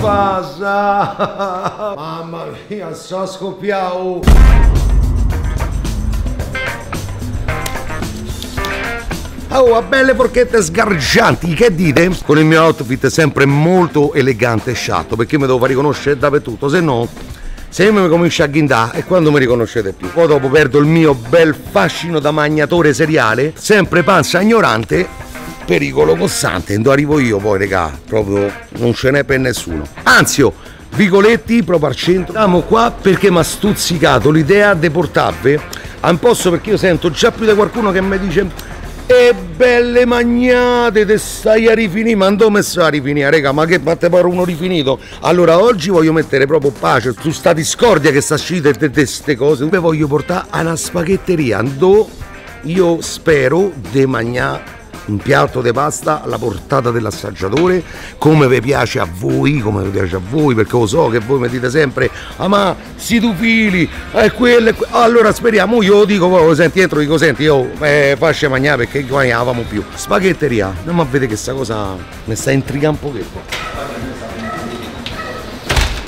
passa? Mamma mia, sto scoppiando! Oh, a belle porchette sgargianti, che dite? Con il mio outfit sempre molto elegante e sciatto, perché io mi devo far riconoscere dappertutto, se no, se io mi comincio a ghindà e quando mi riconoscete più. Poi dopo perdo il mio bel fascino da magnatore seriale, sempre panza ignorante, pericolo costante. Dove arrivo io poi, regà, proprio non ce n'è per nessuno. Anzio, Vicoletti, proprio al centro. Siamo qua perché mi ha stuzzicato l'idea di portarvi a un posto, perché io sento già più di qualcuno che mi dice: e belle magnate, te stai a rifinire, ma non mi stai a rifinire, raga, ma che fate pare uno rifinito? Allora oggi voglio mettere proprio pace su sta discordia che sta uscita di queste cose. Vi voglio portare alla spaghetteria, dove io spero di mangiare un piatto di pasta alla portata dell'assaggiatore, come vi piace a voi, come vi piace a voi, perché lo so che voi mi dite sempre: ah, ma si tu fili, è quello e quello. Allora speriamo, io lo dico, lo senti dentro, dico: senti, io faccio mangiare perché qua ne avevamo più. Spaghetteria, andiamo a vedere che sta cosa mi sta intrigando un pochetto.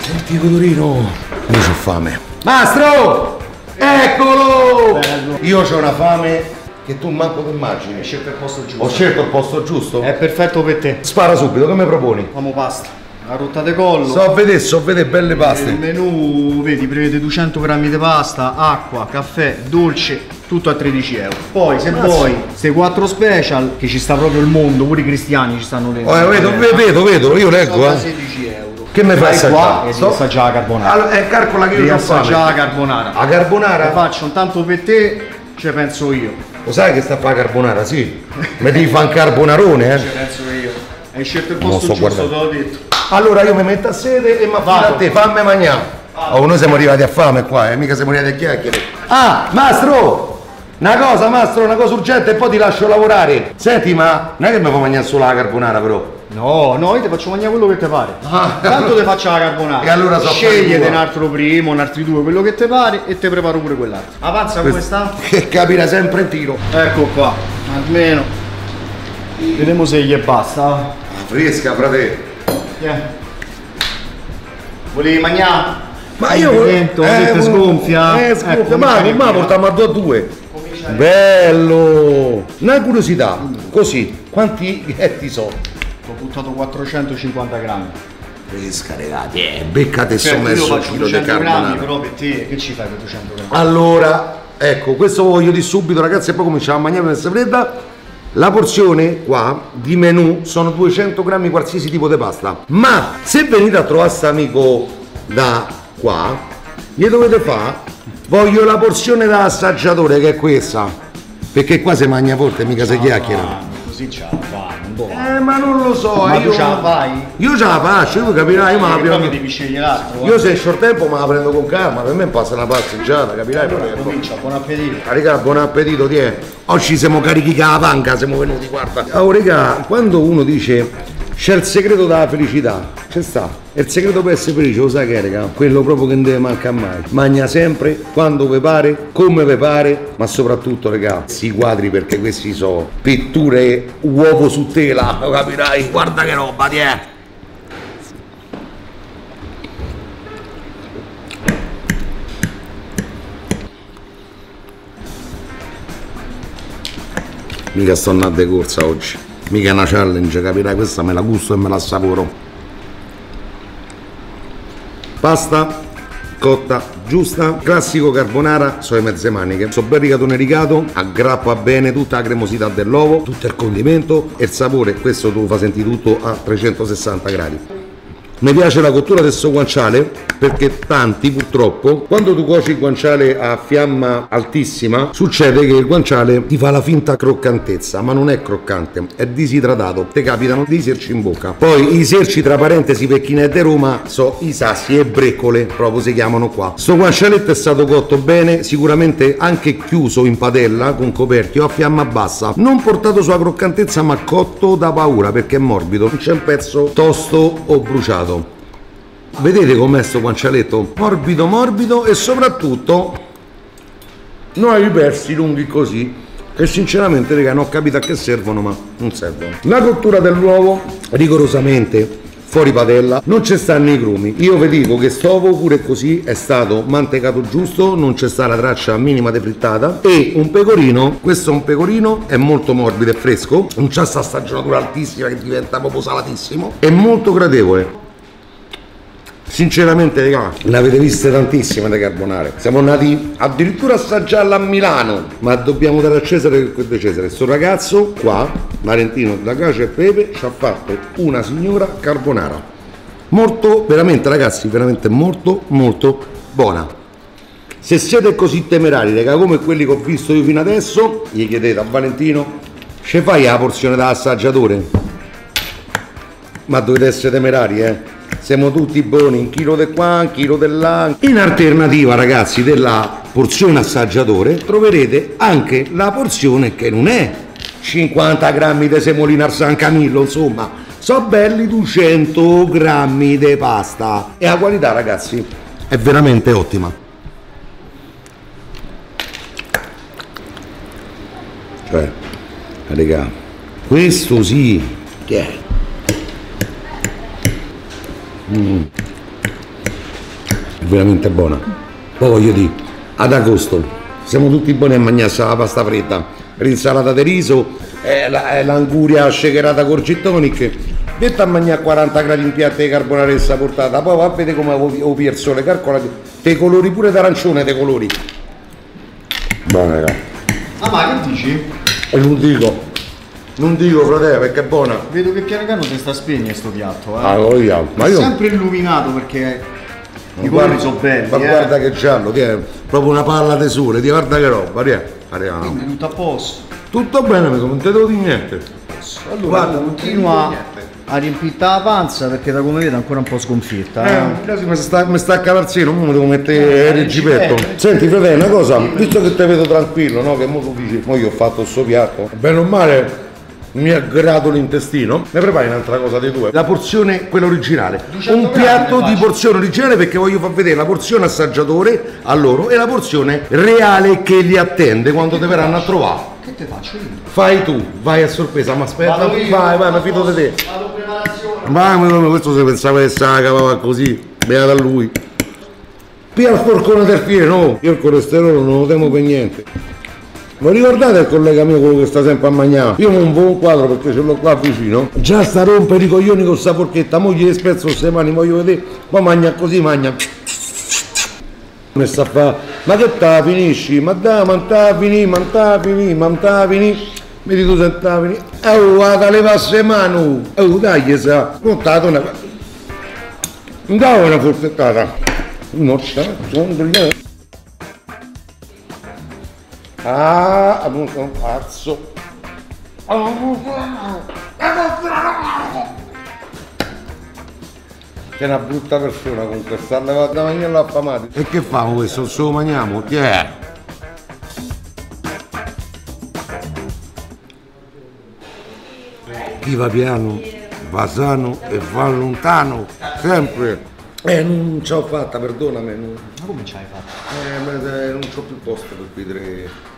Senti, Codorino, io ho fame. Mastro, eccolo! Bello. Io ho una fame che tu manco che immagini. Ho scelto il posto giusto. Ho scelto il posto giusto? È perfetto per te. Spara subito, che mi proponi? Famo pasta, la rotta di collo. So a vedere belle paste. Il menù, vedi, prevede 200 grammi di pasta, acqua, caffè, dolce, tutto a 13 euro. Poi se vuoi, se 4 special, che ci sta proprio il mondo, pure i cristiani ci stanno dentro. Vedo, io leggo. A 16 euro. Che mi fai qua? Sto assaggiare la carbonara. Allora, calcola che io assaggiare la carbonara. La carbonara? La faccio tanto per te, ce penso io. Lo sai che sta a fare carbonara, sì? Mi devi fare un carbonarone, eh? Ci penso io. Hai scelto il posto giusto, te l'ho detto. Allora io mi metto a sede e mi affido a te, fammi mangiare. Oh, noi siamo arrivati a fame qua, mica siamo arrivati a chiacchiere. Ah, mastro! Una cosa urgente e poi ti lascio lavorare. Senti, ma non è che mi puoi mangiare solo la carbonara, però? No, io ti faccio mangiare quello che ti pare. Tanto ti faccio la carbonara. E allora so scegliete un altro primo, un altro due, quello che ti pare, e ti preparo pure quell'altro. Avanza come sta? Che capirà sempre in tiro. Ecco qua, almeno. Vediamo se gli basta. Fresca, frate. Volevi mangiare? Ma io volevo. Sgonfia. Ma portiamo a due. Bello. Una curiosità. Così, quanti ghetti sono? Ho buttato 450 grammi. Pesca, ragazzi, beccate, sto messo il chilo di carbonara. Però per te, che ci fai per 200 grammi? Allora, ecco, questo voglio di subito, ragazzi, e poi cominciamo a mangiare questa fredda. La porzione qua di menù sono 200 grammi qualsiasi tipo di pasta. Ma se venite a trovare questo amico da qua, gli dovete fare: voglio la porzione da assaggiatore, che è questa. Perché qua si mangia forte, mica si chiacchiera. Così ce la fai, non può. Ma non lo so, ma io tu ce la fai? Io ce la faccio, tu capirai, ma la prendo. Devi scegliere l'altro. Io se è short tempo me la prendo con calma, per me passa una passeggiata, capirai? Allora, comincia, buon appetito. Raga, buon appetito, ti è. Oggi siamo carichi che la panca, siamo venuti, guarda. Oh, raga, quando uno dice c'è il segreto della felicità, c'è sta. E il segreto per essere felice, lo sai che è, raga? Quello proprio che non deve mancare mai. Magna sempre, quando vi pare, come vi pare, ma soprattutto, raga, si quadri, perché questi sono pitture uovo su tela, lo capirai? Guarda che roba, ti è! Mica sto andando di corsa oggi. Mica una challenge, capirai? Questa me la gusto e me la assaporo. Pasta cotta giusta, classico carbonara, sono le mezze maniche, sono ben rigatone rigato, aggrappa bene tutta la cremosità dell'uovo, tutto il condimento e il sapore, questo tu fa sentire tutto a 360 gradi. Mi piace la cottura del suo guanciale, perché tanti purtroppo, quando tu cuoci il guanciale a fiamma altissima, succede che il guanciale ti fa la finta croccantezza, ma non è croccante, è disidratato, te capitano dei serci in bocca. Poi i serci, tra parentesi, per chi ne è di Roma, so i sassi e breccole, proprio si chiamano qua. Sto guancialetto è stato cotto bene, sicuramente anche chiuso in padella con coperchio a fiamma bassa, non portato sulla croccantezza, ma cotto da paura perché è morbido, non c'è un pezzo tosto o bruciato. Vedete com'è sto guancialetto? Morbido morbido, e soprattutto non hai i persi lunghi così, che sinceramente, raga, non ho capito a che servono, ma non servono. La cottura dell'uovo rigorosamente fuori padella, non ci stanno i grumi. Io vi dico che stovo pure così è stato mantecato giusto, non c'è sta la traccia minima di frittata. E un pecorino, questo è un pecorino, è molto morbido e fresco, non c'è sta stagionatura altissima che diventa proprio salatissimo, è molto gradevole. Sinceramente ragazzi, ne avete viste tantissime da carbonare, siamo andati addirittura a assaggiarla a Milano, ma dobbiamo dare a Cesare quel di Cesare. Sto ragazzo qua, Valentino da Cacio e Pepe, ci ha fatto una signora carbonara molto, veramente ragazzi, veramente molto molto buona. Se siete così temerari raga, come quelli che ho visto io fino adesso, gli chiedete a Valentino: ce fai la porzione da assaggiatore? Ma dovete essere temerari, eh. Siamo tutti buoni, un chilo di qua, un chilo di là. In alternativa ragazzi della porzione assaggiatore troverete anche la porzione che non è 50 grammi di semolina al San Camillo, insomma sono belli 200 grammi di pasta, e la qualità ragazzi è veramente ottima, cioè raga, questo sì che è. È veramente buona. Poi voglio dire, ad agosto siamo tutti buoni a mangiarsi la pasta fredda, l'insalata di riso, l'anguria shakerata con gin tonic, detta a mangiare 40 gradi in piatta di carbonaressa portata, poi va a vedere come ho perso le calcolate, te colori pure d'arancione, te colori. Buona raga. Ah, ma che dici? E non dico fratello, perché è buona. Vedo che piano piano si sta spegnendo sto piatto, eh. Allora, ma io... è sempre illuminato perché i colori sono belli. Ma guarda che giallo, che è proprio una palla di sole, ti guarda che roba, arriviamo. Quindi tutto a posto. Tutto bene, amico, non te devo dire niente. Allora guarda, continua a riempirta la panza perché da come vedo è ancora un po' sconfitta. Mi sta a calarsino, non mi devo mettere il gipetto. Senti fratello, una cosa, visto che te vedo tranquillo, no? Che mo tu dici, mo io ho fatto sto piatto, bene o male mi aggrado l'intestino, ne prepari un'altra cosa dei due, la porzione quella originale, un piatto di porzione originale, perché voglio far vedere la porzione assaggiatore a loro e la porzione reale che li attende quando te verranno a trovare. Che te faccio io? Fai tu, vai a sorpresa, ma aspetta, vai, mi fido di te. Vado in preparazione. Ma questo se pensava che se la cavava così, beata a lui. Pia il forcone del fiere, no, io il colesterolo non lo temo per niente. Ma ricordate il collega mio, quello che sta sempre a mangiare? Io non ho un quadro perché ce l'ho qua vicino. Già sta rompere i coglioni con sta porchetta, mo gli spezzo queste mani, voglio vedere. Ma mangia così, mangia. Mi sta a fare, ma che ta finisci? Ma da, ma ta finì. Mi dico se ta finì. Oh, vada le passe mano. Oh, dai, sa. Non ta, non dava una forfettata. Non c'è, sono degli... Ah, appunto un pazzo. C'è una brutta persona con questa, andava da mangiare l'affamata. E che famo questo? Se lo mangiamo? Che è? Chi va piano, va sano e va lontano, sempre. Non ce l'ho fatta, perdonami. Ma come ce l'hai fatta? Non c'ho più posto per qui tre.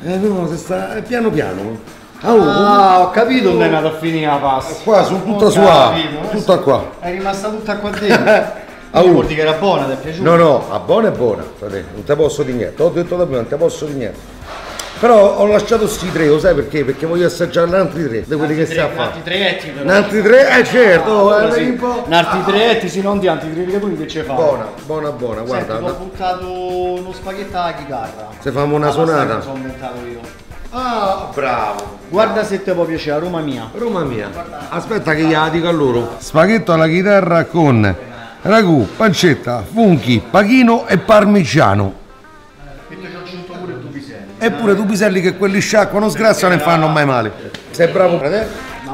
No, si sta piano piano. Ah, ho capito dove è andata a finire la pasta. Qua, sono tutta sua, tutta qua. È rimasta tutta qua dentro. Vuol dire che era buona, ti è piaciuta? No, a buona è buona, fratello, non te posso di niente. Ho detto da prima, non te posso di niente. Però ho lasciato sti tre, lo sai perché? Perché voglio assaggiare altri tre, di quelli che stiamo a fare. L'antitrietti però. L'antitrietti, certo, l'antitrietti, sì, non di antitriettatuni che ce fa. Buona, guarda. Senti, ho buttato uno spaghetto alla chitarra. Se famo una sonata. Che sono inventato io. Ah, bravo. Guarda se te può piacere, Roma mia. Aspetta che gliela dico a loro. Spaghetto alla chitarra con ragù, pancetta, funchi, pachino e parmigiano. Eppure tu piselli che quelli sciacquano, sgrassano e fanno mai male. Sei bravo fratello,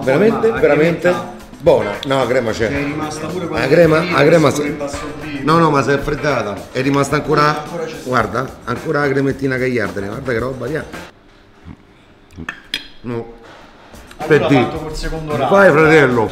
veramente buona. No, la crema c'è. È rimasta pure quella. La crema No, ma si è freddata. È rimasta ancora. Guarda, ancora la cremettina cagliardene, guarda che roba via. No. Allora, per fatto col secondo round. Vai fratello.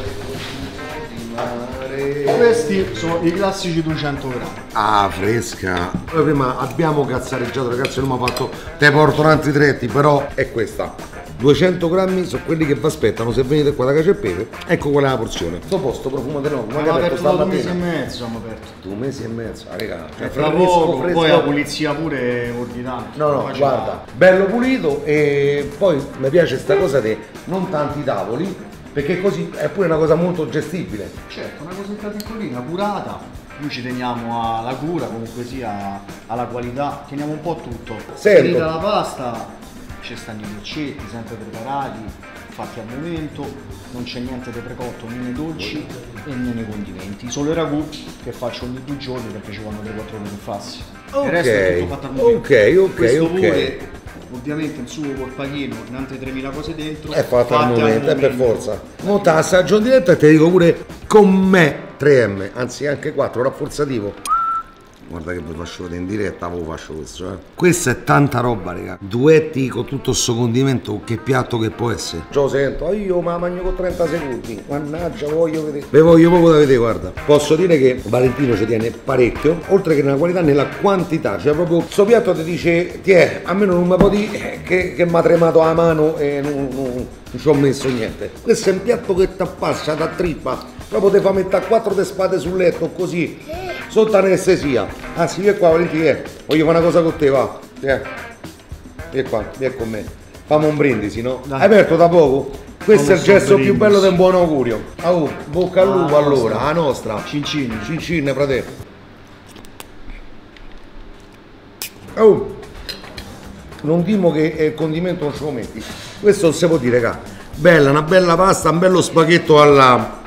Questi sono i classici 200 grammi. Ah, fresca. Noi prima abbiamo cazzareggiato, ragazzi, non mi ha fatto te porto tanti tretti, però è questa. 200 grammi sono quelli che vi aspettano se venite qua da Cacio e Pepe. Ecco qual è la porzione. Sto posto profumate no, ma abbiamo aperto da 2 mesi e mezzo, abbiamo aperto. 2 mesi e mezzo, ah, raga. Cioè, fra poco, fresco. Poi la pulizia pure ordinata. No, no, guarda, bello pulito e poi mi piace sta cosa di non tanti tavoli, perché così è pure una cosa molto gestibile. Certo, una cosetta piccolina, curata. Noi ci teniamo alla cura, comunque sia, alla qualità, teniamo un po' tutto. Finita la pasta, ci stanno i dolcetti sempre preparati, fatti al momento, non c'è niente di precotto, né nei dolci e né nei condimenti. Solo i ragù che faccio ogni 2 giorni perché ci vanno 3-4 ore per farsi. Okay. Il resto è tutto fatto al momento. Ok. Questo pure, ovviamente il sugo col panino, in altre 3000 cose dentro. È fatto al momento, è per forza. Mo' te assaggio in diretta e te dico pure con me 3M, anzi anche 4, rafforzativo. Guarda che vi faccio vedere in diretta, voi faccio questo, eh. Questa è tanta roba, raga. Duetti con tutto sto condimento, che piatto che può essere. Già lo sento, io me la mangio con 30 secondi. Mannaggia, voglio vedere. Ve voglio poco da vedere, guarda. Posso dire che Valentino ci tiene parecchio, oltre che nella qualità, nella quantità. Cioè proprio, questo piatto ti dice, tiè, a me non mi può dire che mi ha tremato la mano e non ci ho messo niente. Questo è un piatto che t'appassa, t'attrippa. Proprio ti fa mettere 4 spade sul letto, così. Sotto anestesia. Anzi, vieni qua, Valentino, voglio fare una cosa con te, va. Vieni qua, vieni con me. Fammi un brindisi, no? Dai. Hai aperto da poco? Questo è il gesto brindisi più bello del buon augurio. Oh, bocca al lupo, allora, la nostra. Cincine. Cincine, frate. Oh, non dimo che il condimento non ce lo metti. Questo non si può dire, raga. Bella, una bella pasta, un bello spaghetto alla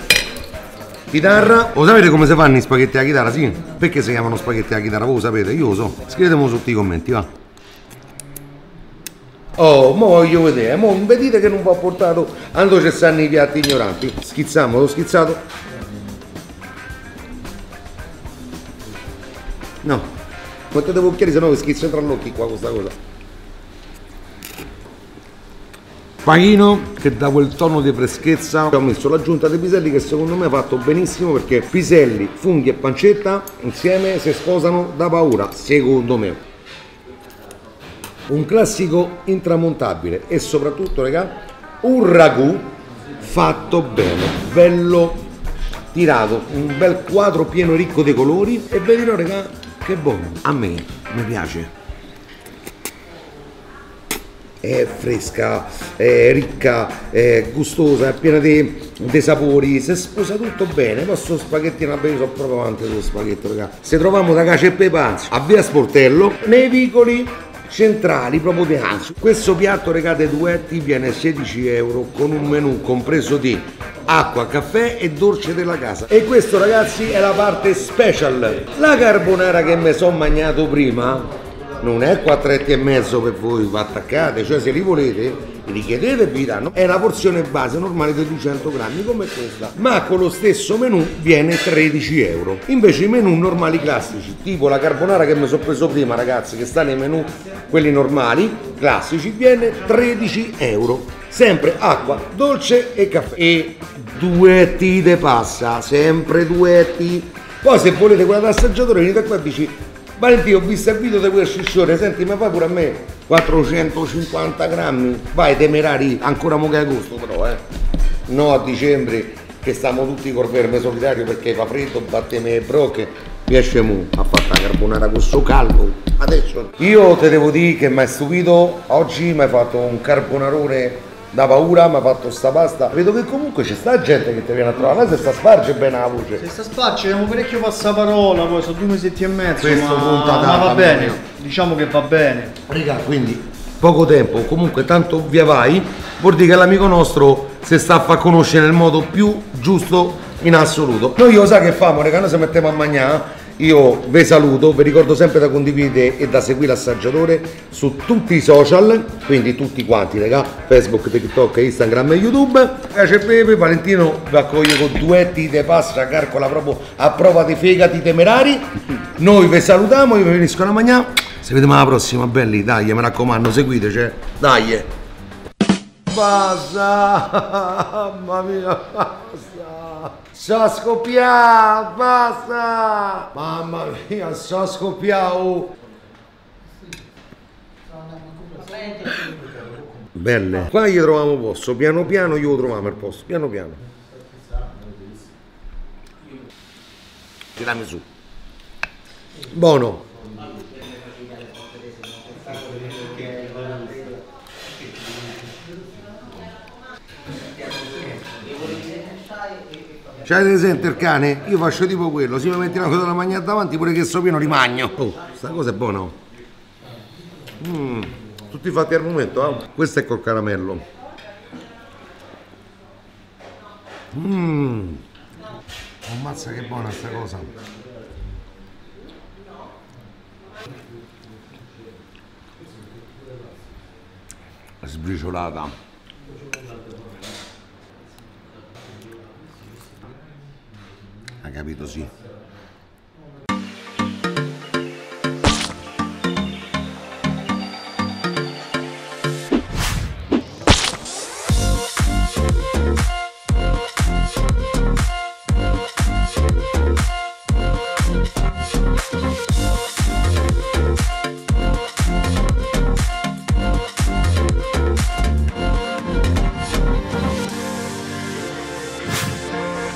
chitarra. Lo sapete come si fanno i spaghetti alla chitarra? Sì? Perché si chiamano spaghetti alla chitarra? Voi lo sapete? Io lo so. Scrivetemi sotto i commenti, va. Oh, mo voglio vedere. Mo vedete che non va portato. Ando ci stanno i piatti ignoranti. Schizziamo, l'ho schizzato. No. Mettate bocchieri, sennò vi schizzo tra l'occhio qua questa cosa. Panino che dà quel tono di freschezza, ho messo l'aggiunta dei piselli che secondo me ha fatto benissimo, perché piselli, funghi e pancetta insieme si sposano da paura, secondo me. Un classico intramontabile e soprattutto, raga, un ragù fatto bene, bello tirato, un bel quadro pieno ricco di colori e vedete, raga, che buono. A me, mi piace. È fresca, è ricca, è gustosa, è piena di sapori, si sposa tutto bene. Poi sto spaghettino, vabbè, io sono proprio avanti dello spaghetto, raga. Se troviamo da Cacio e Pepe, Anzio, a via Sportello, nei vicoli centrali proprio di Anzio. Questo piatto, raga, dei duetti viene a 16 euro, con un menù compreso di acqua, caffè e dolce della casa. E questo, ragazzi, è la parte special. La carbonara che mi sono mangiato prima non è 4,5 per voi, va attaccate, cioè se li volete li chiedete e vi danno. È una porzione base normale di 200 grammi come questa, ma con lo stesso menù viene 13 euro. Invece i menù normali classici, tipo la carbonara che mi sono preso prima, ragazzi, che sta nei menù quelli normali, classici, viene 13 euro. Sempre acqua, dolce e caffè. E duetti de pasta, sempre duetti. Poi se volete quella d'assaggiatore venite qua e dici: Valentino, ho visto il video di quel scissione, senti, ma fai pure a me 450 grammi, vai temerari, ancora mo' che è agosto però, eh. No, a dicembre, che stiamo tutti col verme solitario perché fa freddo, batteme le brocche, riesce mo' a fare la carbonara con sto caldo. Adesso io te devo dire che mi hai stupito, oggi mi hai fatto un carbonarone da paura, mi ha fatto sta pasta. Vedo che comunque c'è sta gente che ti viene a trovare, se sta sparge bene la voce. Se sta sparge, abbiamo parecchio passaparola, poi sono 2 mesi e mezzo. Questo ma va bene, diciamo che va bene. Raga, quindi poco tempo, comunque tanto via vai, vuol dire che l'amico nostro si sta a far conoscere nel modo più giusto in assoluto. Noi lo sa che famo, raga, noi se mettiamo a mangiare. Io vi saluto, vi ricordo sempre da condividere e da seguire L'Assaggiatore su tutti i social, quindi tutti quanti, raga, Facebook, TikTok, Instagram e YouTube. Cacio e Pepe, Valentino vi accoglie con duetti di pasta, carcola proprio a prova di fegati temerari. Noi vi salutiamo, io vi venisco a mangiare. Se vediamo alla prossima, belli, dai, mi raccomando, seguiteci, dai. basta, mamma mia, basta, sta scoppiando, basta, mamma mia, sta scoppiando. Belle, qua gli troviamo il posto, piano piano io lo trovavo il posto, piano piano. Tirami su. Buono. C'hai presente il cane? Io faccio tipo quello, se mi metti una cosa da mangiare davanti pure che so pieno rimagno. Oh, sta cosa è buona. Tutti fatti al momento, eh? Questo è col caramello. Ammazza che buona sta cosa. Sbriciolata. Ha capito, sì.